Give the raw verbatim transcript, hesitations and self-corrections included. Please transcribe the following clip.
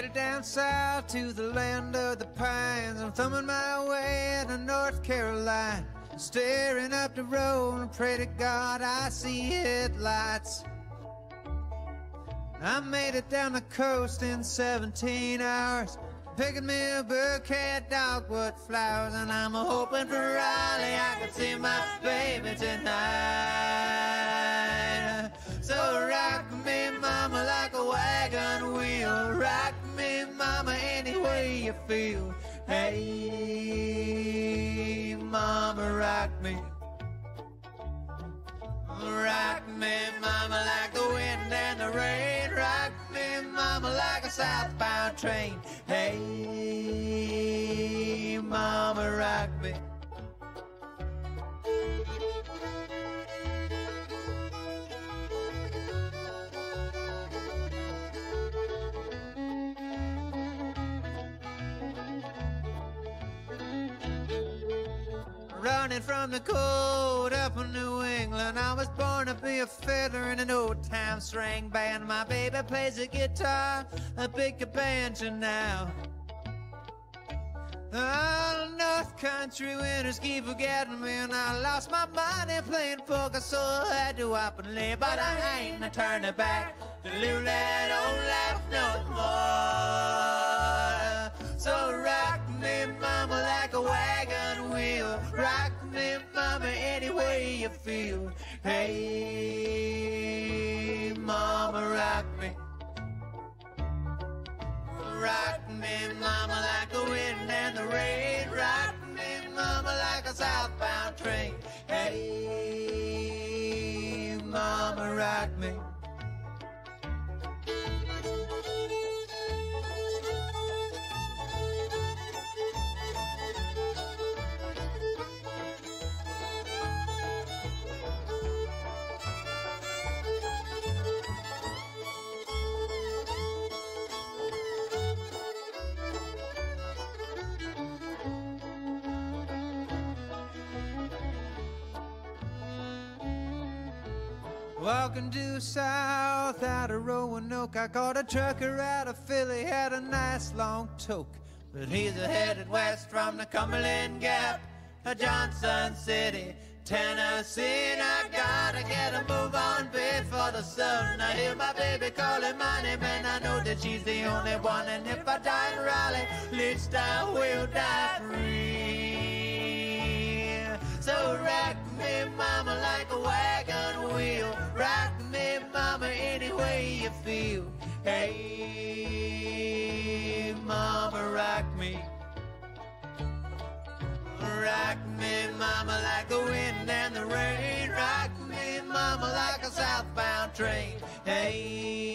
headed down south to the land of the pines. I'm thumbing my way to North Carolina, staring up the road and pray to God I see headlights. I made it down the coast in seventeen hours, picking me a bouquet of dogwood flowers. And I'm hoping for Riley, I can see my baby tonight. So rock me, mama, like a wagon wheel. Rock me, mama, any way you feel. Hey, mama, rock me. Rock me, mama, like the wind and the rain. Rock me, mama, like a southbound train. Hey, mama, rock me. Running from the cold up in New England, I was born to be a fiddler in an old-time string band. My baby plays a guitar, a big banjo now. Oh, North country winters keep forgetting me, and I lost my mind in playing poker, so I had to up and leave. But I ain't a turning back to live that old life no more. So rock me, mama, like a wagon wheel. Rock me, mama, any way you feel. Hey, mama, rock me. Rock me, mama, like the wind and the rain. Rock me, mama, like a southbound train. Hey, mama, rock me. Walking due south out of Roanoke, I caught a trucker out of Philly, had a nice long toke. But he's headed west from the Cumberland Gap to Johnson City, Tennessee. And I gotta get a move on before the sun. I hear my baby calling my name, and I know that she's the only one. And if I die in Raleigh, at least I will die free. So rock me, mama, like a wagon wheel. Rock me, mama, any way you feel. Hey, mama, rock me. Rock me, mama, like the wind and the rain. Rock me, mama, like a southbound train. Hey.